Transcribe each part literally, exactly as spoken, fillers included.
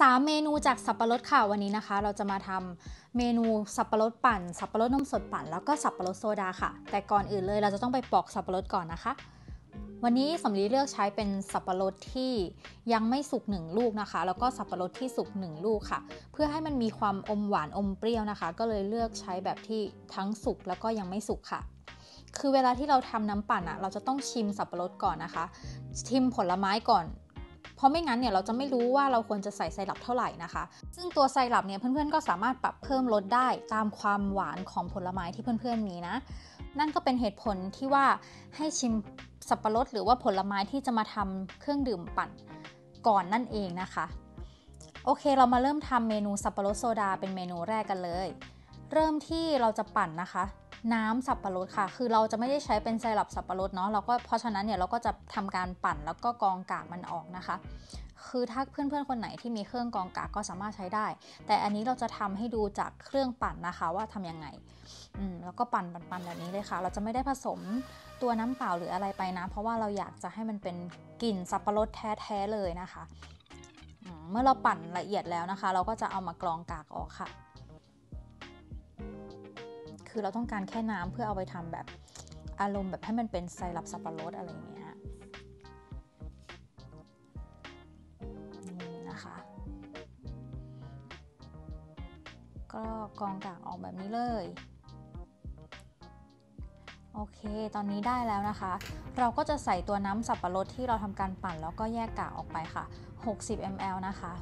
สามเมนูจากสับปะรดค่ะวันนี้นะคะเราจะมาทำเมนูสับปะรดปั่นสับปะรดนมสดปั่นแล้วก็สับปะรดโซดาค่ะแต่ก่อนอื่นเลยเราจะต้องไปปอกสับปะรดก่อนนะคะวันนี้สำลีเลือกใช้เป็นสับปะรดที่ยังไม่สุกหนึ่งลูกนะคะแล้วก็สับปะรดที่สุกหนึ่งลูกค่ะเพื่อให้มันมีความอมหวานอมเปรี้ยวนะคะก็เลยเลือกใช้แบบที่ทั้งสุกแล้วก็ยังไม่สุกค่ะคือเวลาที่เราทำน้ำปั่นอ่ะเราจะต้องชิมสับปะรดก่อนนะคะชิมผลไม้ก่อนเพราะไม่งั้นเนี่ยเราจะไม่รู้ว่าเราควรจะใส่ไซรัปเท่าไหร่นะคะซึ่งตัวไซรัปเนี่ยเพื่อนๆก็สามารถปรับเพิ่มลดได้ตามความหวานของผลไม้ที่เพื่อนๆมีนะนั่นก็เป็นเหตุผลที่ว่าให้ชิมสับปะรดหรือว่าผลไม้ที่จะมาทำเครื่องดื่มปั่นก่อนนั่นเองนะคะโอเคเรามาเริ่มทำเมนูสับปะรดโซดาเป็นเมนูแรกกันเลยเริ่มที่เราจะปั่นนะคะน้ำสับปะรดค่ะคือเราจะไม่ได้ใช้เป็นไซรัปสับปะรดเนาะเราก็เพราะฉะนั้นเนี่ยเราก็จะทำการปั่นแล้วก็กรองกากมันออกนะคะคือถ้าเพื่อนๆคนไหนที่มีเครื่องกรองกากก็สามารถใช้ได้แต่อันนี้เราจะทำให้ดูจากเครื่องปั่นนะคะว่าทํำยังไงอืมแล้วก็ปั่นปั่นปั่นแบบนี้เลยค่ะเราจะไม่ได้ผสมตัวน้ำเปล่าหรืออะไรไปนะเพราะว่าเราอยากจะให้มันเป็นกลิ่นสับปะรดแท้ๆเลยนะคะเมื่อเราปั่นละเอียดแล้วนะคะเราก็จะเอามากรองกากออกค่ะคือเราต้องการแค่น้ำเพื่อเอาไปทำแบบอารมณ์แบบให้มันเป็นไซรัปสับปะรดอะไรอย่างเงี้ยนี่นะคะก็กรองกากออกแบบนี้เลยโอเคตอนนี้ได้แล้วนะคะเราก็จะใส่ตัวน้ำสับปะรดที่เราทำการปั่นแล้วก็แยกกากออกไปค่ะหกสิบมิลลิลิตร นะคะ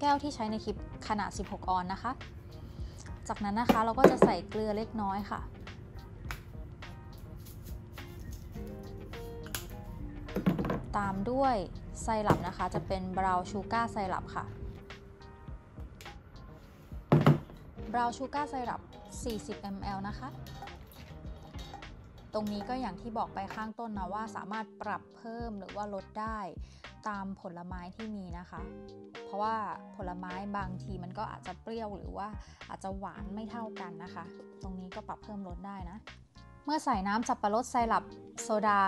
แก้วที่ใช้ในคลิปขนาดสิบหกออนซ์นะคะจากนั้นนะคะเราก็จะใส่เกลือเล็กน้อยค่ะตามด้วยไซรัปนะคะจะเป็นบราวน์ชูการ์ไซรัปค่ะบราวน์ชูการ์ไซรัปสี่สิบมิลลิลิตร นะคะตรงนี้ก็อย่างที่บอกไปข้างต้นนะว่าสามารถปรับเพิ่มหรือว่าลดได้ตามผลไม้ที่มีนะคะเพราะว่าผลไม้บางทีมันก็อาจจะเปรี้ยวหรือว่าอาจจะหวานไม่เท่ากันนะคะตรงนี้ก็ปรับเพิ่มลดได้นะเมื่อใส่น้ำสับปะรดไซรัปโซดา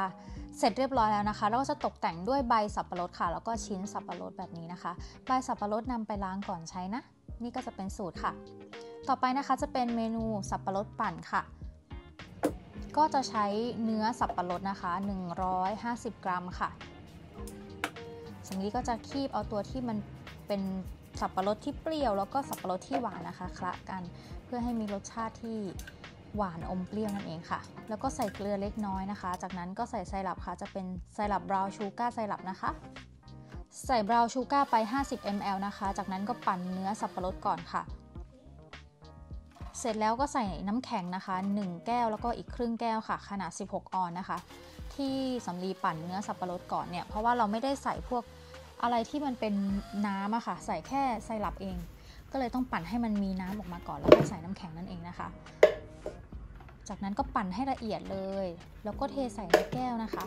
เสร็จเรียบร้อยแล้วนะคะเราก็จะตกแต่งด้วยใบสับปะรดค่ะแล้วก็ชิ้นสับปะรดแบบนี้นะคะใบสับปะรดนำไปล้างก่อนใช้นะนี่ก็จะเป็นสูตรค่ะต่อไปนะคะจะเป็นเมนูสับปะรดปั่นค่ะก็จะใช้เนื้อสับปะรดนะคะหนึ่งร้อยห้าสิบกรัมค่ะสิ่งนี้ก็จะคีบเอาตัวที่มันเป็นสับปะรดที่เปรี้ยวแล้วก็สับปะรดที่หวานนะคะคละกันเพื่อให้มีรสชาติที่หวานอมเปรี้ยวนั่นเองค่ะแล้วก็ใส่เกลือเล็กน้อยนะคะจากนั้นก็ใส่ไซรัปค่ะจะเป็นไซรัปบราวน์ชูการ์ไซรัปนะคะใส่บราวน์ชูการ์ไปห้าสิบมิลลิลิตร นะคะจากนั้นก็ปั่นเนื้อสับปะรดก่อนค่ะเสร็จแล้วก็ใส่น้ำแข็งนะคะหนึ่งแก้วแล้วก็อีกครึ่งแก้วค่ะขนาดสิบหกออนซ์นะคะที่สำลีปั่นเนื้อสับปะรดก่อนเนี่ยเพราะว่าเราไม่ได้ใส่พวกอะไรที่มันเป็นน้ำอะค่ะใส่แค่ไซรัปเองก็เลยต้องปั่นให้มันมีน้ำออกมาก่อนแล้วก็ใส่น้ำแข็งนั่นเองนะคะจากนั้นก็ปั่นให้ละเอียดเลยแล้วก็เทใส่ในแก้วนะคะ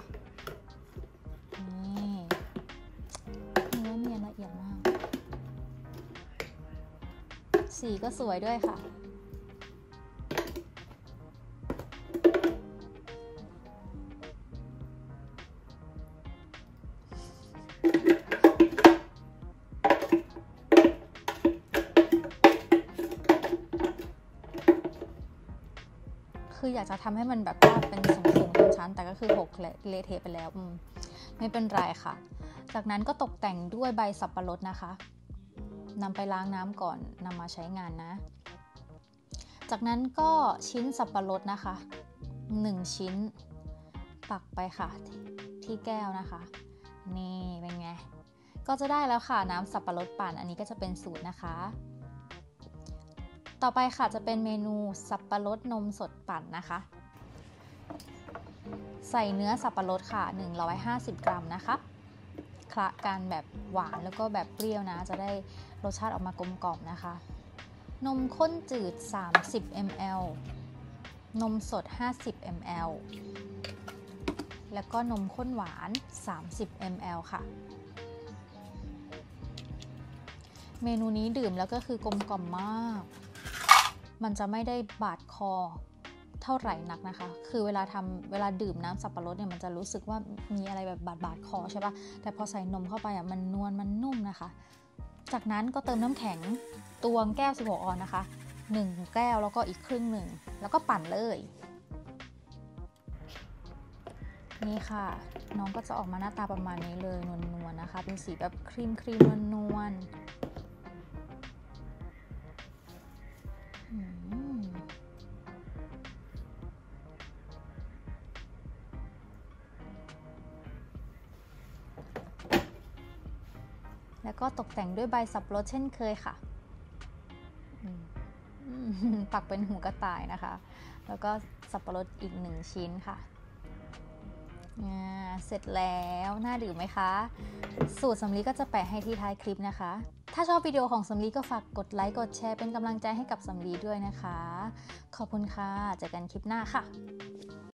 นี่เนื้อเนียนละเอียดมากสีก็สวยด้วยค่ะคืออยากจะทำให้มันแบบว่าเป็นสูงๆเป็นชั้นแต่ก็คือหกเละเทะไปแล้วไม่เป็นไรค่ะจากนั้นก็ตกแต่งด้วยใบสับปะรดนะคะนำไปล้างน้ำก่อนนำมาใช้งานนะจากนั้นก็ชิ้นสับปะรดนะคะหนึ่งชิ้นปักไปค่ะที่แก้วนะคะนี่เป็นไงก็จะได้แล้วค่ะน้ำสับปะรดปั่นอันนี้ก็จะเป็นสูตรนะคะต่อไปค่ะจะเป็นเมนูสับปะรดนมสดปั่นนะคะใส่เนื้อสับปะรดค่ะหนึ่งร้อยห้าสิบกรัมนะคะคละกันแบบหวานแล้วก็แบบเปรี้ยวนะจะได้รสชาติออกมากลมกล่อมนะคะนมข้นจืดสามสิบมิลลิลิตร นมสดห้าสิบมิลลิลิตร แล้วก็นมข้นหวานสามสิบมิลลิลิตร ค่ะเมนูนี้ดื่มแล้วก็คือกลมกล่อมมากมันจะไม่ได้บาดคอ เท่าไหร่นักนะคะคือเวลาทำเวลาดื่มน้ำสับปะรดเนี่ยมันจะรู้สึกว่ามีอะไรแบบบาดๆคอใช่ปะแต่พอใส่นมเข้าไปอ่ะมันนวลมันนุ่มนะคะจากนั้นก็เติมน้ำแข็งตวงแก้วสิบหกออนซ์นะคะหนึ่งแก้วแล้วก็อีกครึ่งหนึ่งแล้วก็ปั่นเลยนี่ค่ะน้องก็จะออกมาหน้าตาประมาณนี้เลยนวลๆ น, นะคะเป็นสีแบบครีมครีมนวลแล้วก็ตกแต่งด้วยใบสับปะรดเช่นเคยค่ะปักเป็นหูกระต่ายนะคะแล้วก็สับปะรดอีกหนึ่งชิ้นค่ะเสร็จแล้วน่าดื่มไหมคะสูตรสำลีก็จะแปะให้ที่ท้ายคลิปนะคะถ้าชอบวิดีโอของสำลีก็ฝากกดไลค์กดแชร์เป็นกำลังใจให้กับสำลีด้วยนะคะขอบคุณค่ะเจอกันคลิปหน้าค่ะ